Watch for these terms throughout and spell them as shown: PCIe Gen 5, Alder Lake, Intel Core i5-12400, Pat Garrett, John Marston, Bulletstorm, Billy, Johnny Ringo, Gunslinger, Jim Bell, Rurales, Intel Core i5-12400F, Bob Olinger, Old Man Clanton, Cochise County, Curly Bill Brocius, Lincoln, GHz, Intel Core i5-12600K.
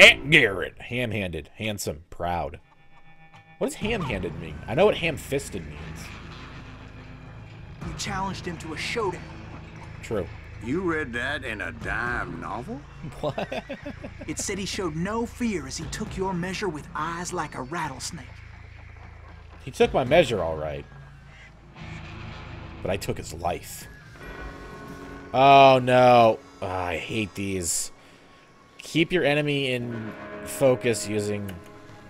Pat Garrett. Ham-handed. Handsome. Proud. What does ham-handed mean? I know what ham-fisted means. You challenged him to a showdown. True. You read that in a dime novel? What? It said he showed no fear as he took your measure with eyes like a rattlesnake. He took my measure, all right. But I took his life. Oh, no. Oh, I hate these. Keep your enemy in focus using...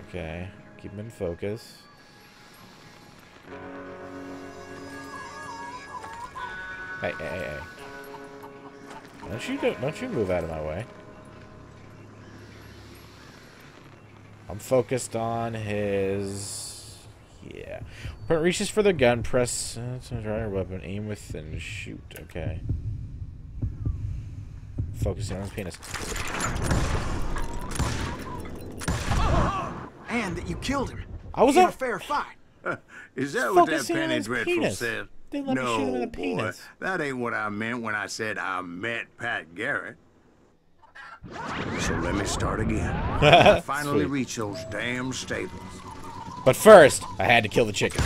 Okay. Keep him in focus. Hey, hey, hey. Don't you move out of my way. I'm focused on his... Yeah. Opponent reaches for the gun, press... Draw your weapon, aim with, and shoot. Okay. Focusing on his penis. And that you killed him. I was in a fair fight. Is that what that penny dreadful said? No, boy, that ain't what I meant when I said I met Pat Garrett. So let me start again. I finally reached those damn staples. But first, I had to kill the chickens.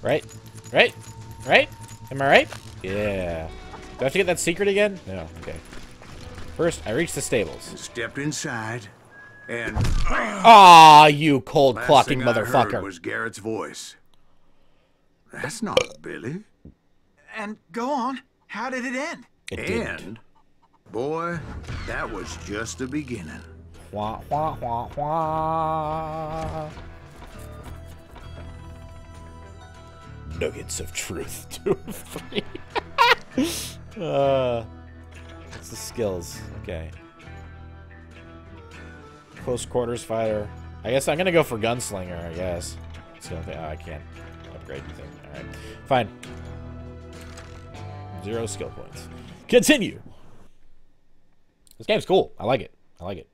Right? Right? Right? Am I right? Yeah. Do I have to get that secret again? No, okay. First, I reached the stables. Stepped inside. And ah, you cold clocking motherfucker. Was Garrett's voice. That's not Billy. And go on. How did it end? It didn't. Boy, that was just the beginning. Wah wah wah wah. Nuggets of truth, 2 of 3. That's the skills. Okay. Close quarters fighter. I guess I'm gonna go for gunslinger. I guess. So, oh, I can't upgrade anything. All right, fine. 0 skill points. Continue. This game's cool. I like it. I like it.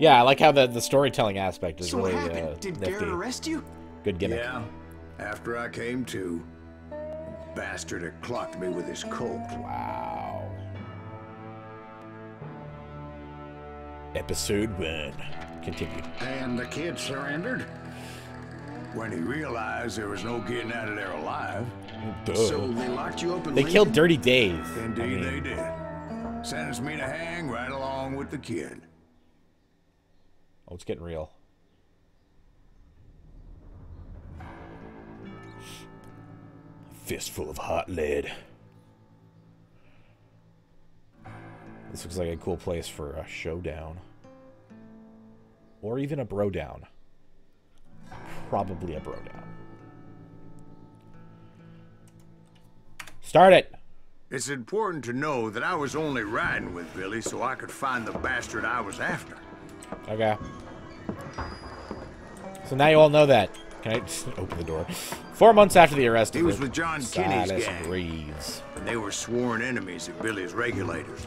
Yeah, I like how the storytelling aspect is really Did Garrett arrest you? Good gimmick. Yeah. After I came to, bastard had clocked me with his Colt. Wow. Episode 1. Continue. And the kid surrendered when he realized there was no getting out of there alive. Duh. So they locked you up. They killed Dirty Dave. Indeed, I mean, they did. Sentenced me to hang right along with the kid. Oh, it's getting real. Fistful of hot lead. This looks like a cool place for a showdown. Or even a bro down. Probably a bro down. Start it! It's important to know that I was only riding with Billy so I could find the bastard I was after. Okay. So now you all know that. Can I just open the door? 4 months after the arrest, he was with John Kinney's gang. And they were sworn enemies of Billy's regulators.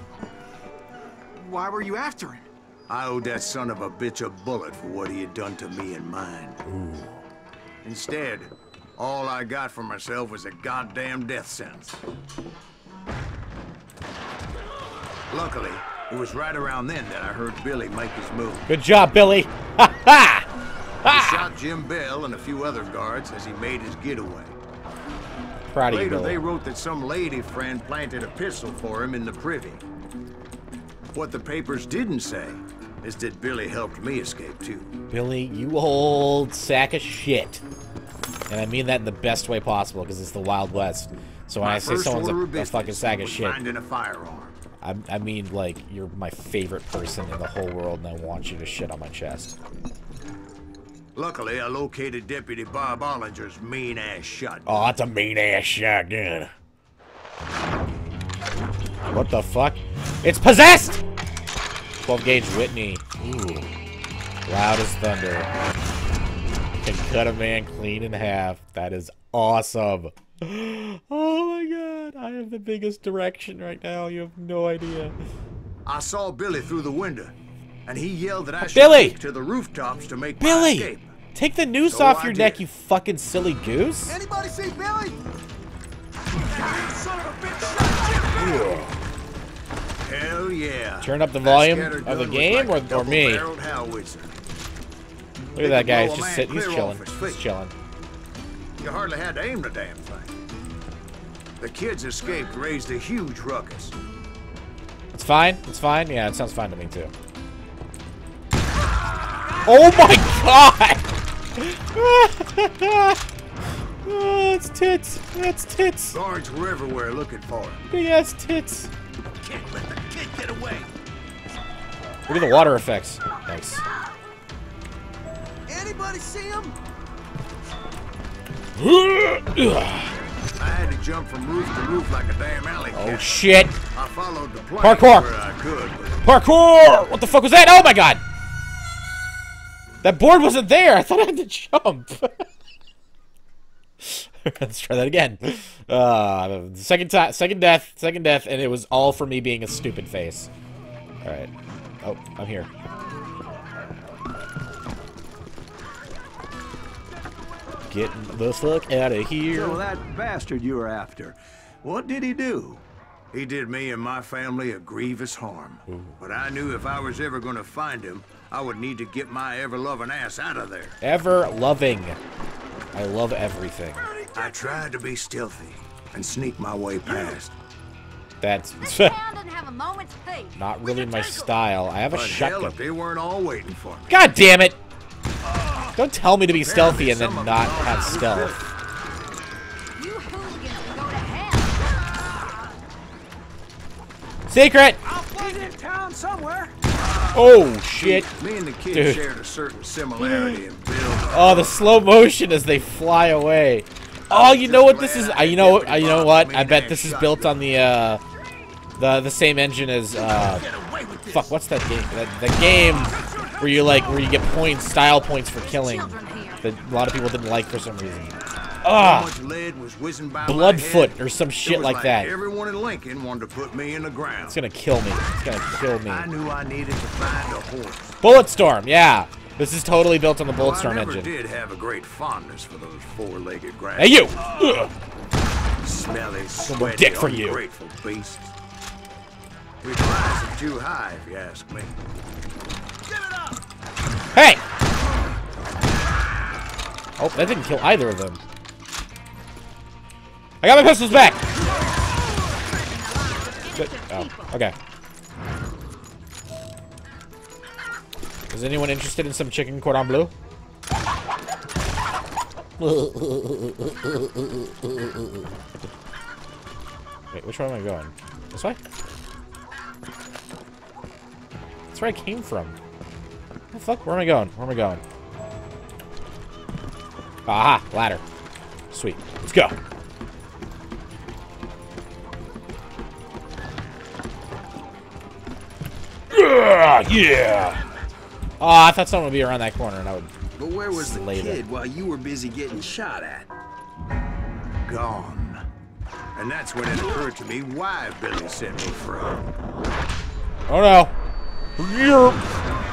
Why were you after him? I owed that son of a bitch a bullet for what he had done to me and mine. Ooh. Instead, all I got for myself was a goddamn death sentence. Luckily, it was right around then that I heard Billy make his move. Good job, Billy. Ha ha! He shot Jim Bell and a few other guards as he made his getaway. Proud of you, Billy. Later, they wrote that some lady friend planted a pistol for him in the privy. What the papers didn't say is that Billy helped me escape too. Billy, you old sack of shit. And I mean that in the best way possible because it's the Wild West. So when I say someone's a fucking sack of shit, finding a firearm. I mean, like, you're my favorite person in the whole world and I want you to shit on my chest. Luckily, I located Deputy Bob Olinger's mean-ass shotgun. Oh, that's a mean-ass shotgun. What the fuck? It's possessed! 12-gauge Whitney. Ooh. Loud as thunder. Can cut a man clean in half. That is awesome. Oh my god. I have the biggest direction right now. You have no idea. I saw Billy through the window, and he yelled that I should take to the rooftops to make my escape. Take the noose off your neck, you fucking silly goose. Anybody see Billy? Hell yeah. Turn up the volume of the game like or me? Look at that guy. He's just sitting. He's chilling. He's chilling. You hardly had to aim the damn thing. The kids escaped raised a huge ruckus. It's fine. It's fine. Yeah, it sounds fine to me, too. Oh, my God! Oh, it's tits. That's tits. Guards were everywhere looking for him. Big-ass tits. Can't let the kid get away. Look at the water effects. Nice. Anybody see him? I had to jump from roof to roof like a damn alley cat. Oh shit! I followed the plane parkour. Where I could, but... Parkour! What the fuck was that? Oh my god! That board wasn't there. I thought I had to jump. Let's try that again. Second time, second death, and it was all for me being a stupid face. All right. Oh, I'm here. Getting the fuck out of here. So that bastard you were after, what did he do? He did me and my family a grievous harm. Ooh. But I knew if I was ever going to find him, I would need to get my ever-loving ass out of there. Ever-loving. I love everything. I tried to be stealthy and sneak my way past. That's not really my style. I have a shotgun. Hell, if they weren't all waiting for me. God damn it! Don't tell me to be stealthy and then not have stealth. Secret! Oh shit! Me and the kids shared a certain similarity in build. Oh, the slow motion as they fly away. Oh, you know what this is? You know what? I bet this is built on the same engine as fuck. What's that game? That game. Where you like, where you get points, style points for killing, that a lot of people didn't like for some reason. Ah, Bloodfoot or some shit like that. Everyone in Lincoln wanted to put me in the ground. It's gonna kill me. It's gonna kill me. I knew I needed to find a horse. Bulletstorm, yeah. This is totally built on the Bulletstorm engine. I did have a great fondness for those four-legged grass. Hey you! Smelly, sweaty, dick for you. Ungrateful beast. We're rising too high, if you ask me. Hey! Oh, that didn't kill either of them. I got my pistols back! Good. Oh, okay. Is anyone interested in some chicken cordon bleu? Wait, which way am I going? This way? That's where I came from. Oh, fuck, where am I going? Where am I going? Aha, ladder. Sweet. Let's go. Yeah. Oh, I thought someone would be around that corner and I would. But where was the kid while you were busy getting shot at? Gone. And that's when it occurred to me why Billy sent me from. Oh no. Yeah.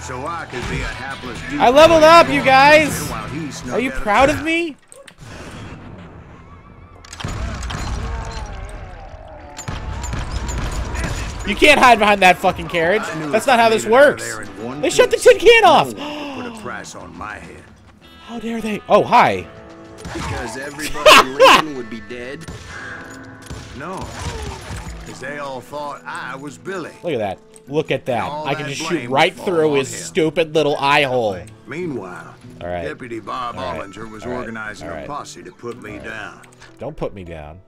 So I could be a hapless dude. I leveled up, you guys! Are you proud of me? You can't hide behind that fucking carriage. That's not how this works. They shut the tin can off! Put a price on my head. How dare they? Oh, hi. Because everybody in Lincoln would be dead. No. Because they all thought I was Billy. Look at that. Look at that. I can just shoot right through his stupid little eye hole. Meanwhile, Deputy Bob Olinger was organizing a posse to put me down. Don't put me down.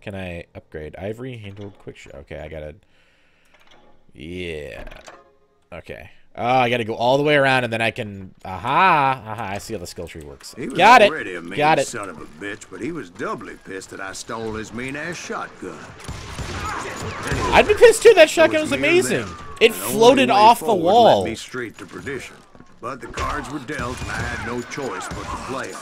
Can I upgrade? Ivory handled quick shot. Okay, I gotta. Yeah. Okay. Oh, I gotta go all the way around and then I can. Aha! Aha! I see how the skill tree works. Got it! Got it! Son of a bitch, but he was doubly pissed that I stole his mean ass shotgun. I'd be pissed too. That shotgun was amazing. It floated off the wall. Straight to perdition. But the cards were dealt, and I had no choice but to play it.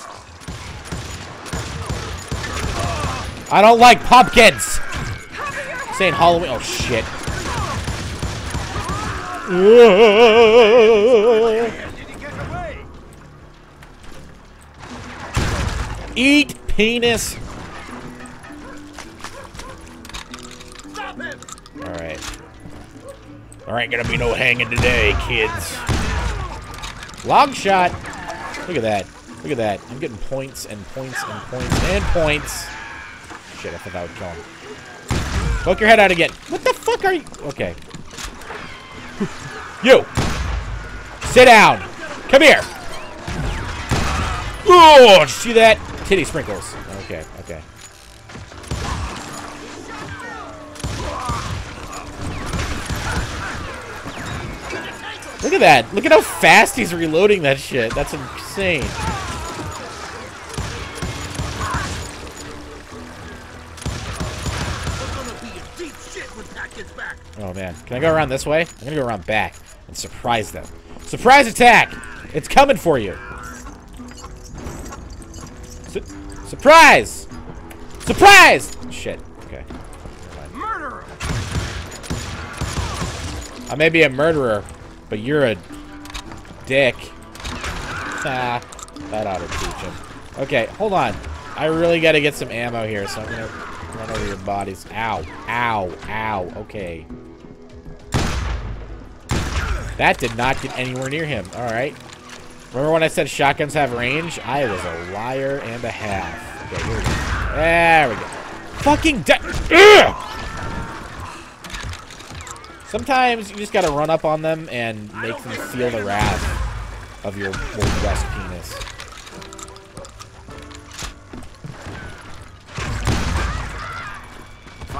I don't like pumpkins. Saying Halloween. Oh shit. Eat, penis! Stop him! Alright. There ain't gonna be no hanging today, kids. Long shot! Look at that. Look at that. I'm getting points and points and points and points. Shit, I thought that would kill him. Poke your head out again. What the fuck are you? Okay. You! Sit down! Come here! Oh, did you see that? Titty sprinkles. Okay, okay. Look at that. Look at how fast he's reloading that shit. That's insane. Oh, man. Can I go around this way? I'm gonna go around back and surprise them. Surprise attack! It's coming for you. Surprise! Surprise! Shit. Okay. Murderer. I may be a murderer, but you're a dick. Ah, that ought to teach him. Okay, hold on. I really gotta get some ammo here, so I'm gonna run over your bodies. Ow. Ow. Ow. Okay. That did not get anywhere near him. Alright. Remember when I said shotguns have range? I was a liar and a half. Okay, here we go. There we go. Fucking death! Sometimes you just gotta run up on them and make them feel the wrath of your old west penis.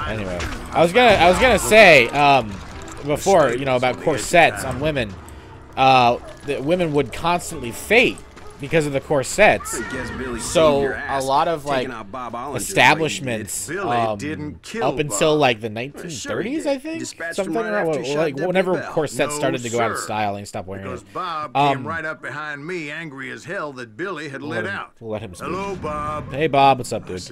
Anyway, I was gonna say, before, you know, about corsets on women, that women would constantly faint because of the corsets. So a lot of like establishments up until like the 1930s, I think, something around, like whenever corsets started to go out of style and stop wearing it. Bob came right up behind me, angry as hell that Billy had let out. Let him speak. Hello, Bob. Hey, Bob. What's up, dude?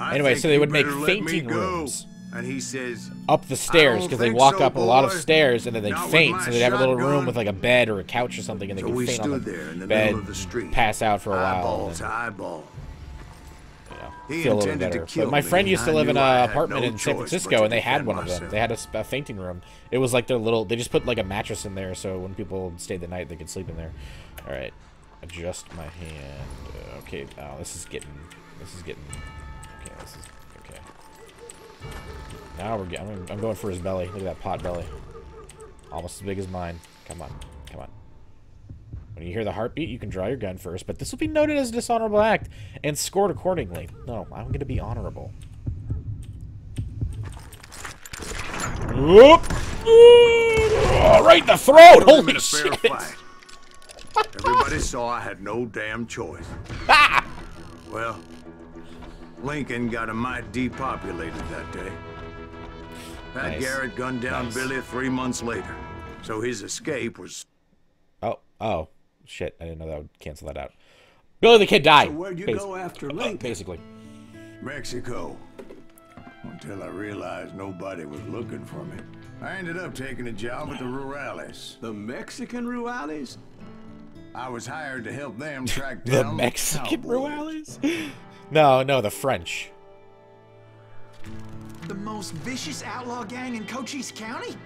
Anyway, so they would make fainting rooms. And he says, up the stairs, because they walk up a lot of stairs and then they'd faint, so they'd have a little room with like a bed or a couch or something, and they could faint on the bed, pass out for a while, you know, feel a little better. But my friend used to live in an apartment in San Francisco, and they had one of them. They had a fainting room. It was like their little, they just put like a mattress in there, so when people stayed the night, they could sleep in there. All right, adjust my hand. Okay, oh, this is getting, okay, this is. Now we're getting, I'm going for his belly. Look at that pot belly. Almost as big as mine. Come on. Come on. When you hear the heartbeat, you can draw your gun first, but this will be noted as a dishonorable act and scored accordingly. No, I'm going to be honorable. Whoop! Oh, right in the throat! Holy shit! Everybody saw I had no damn choice. Ah! Well, Lincoln got a mite depopulated that day. Pat Garrett gunned down Billy 3 months later, so his escape was... Oh, shit! I didn't know that would cancel that out. Billy the Kid died. So where'd you go after Lincoln? Basically, Mexico. Until I realized nobody was looking for me, I ended up taking a job with the Rurales. The Mexican Rurales? I was hired to help them track down the Mexican Rurales. No, the French. The most vicious outlaw gang in Cochise County?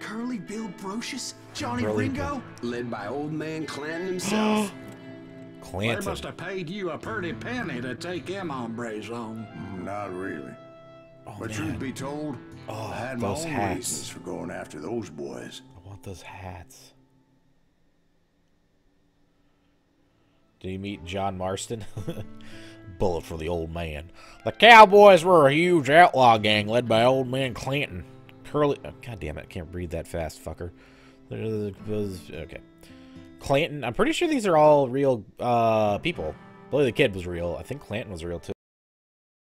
Curly Bill Brocius, Johnny Ringo, led by Old Man Clanton himself. Clanton. They must have paid you a pretty penny to take them hombres on. Not really. Oh, but man. Truth be told, I had my own reasons for going after those boys. I want those hats. Did you meet John Marston? Bullet for the old man. The Cowboys were a huge outlaw gang led by Old Man Clanton. Curly... Oh, God damn it, I can't read that fast, fucker. Okay. Clanton. I'm pretty sure these are all real people. Billy the Kid was real. I think Clanton was real, too.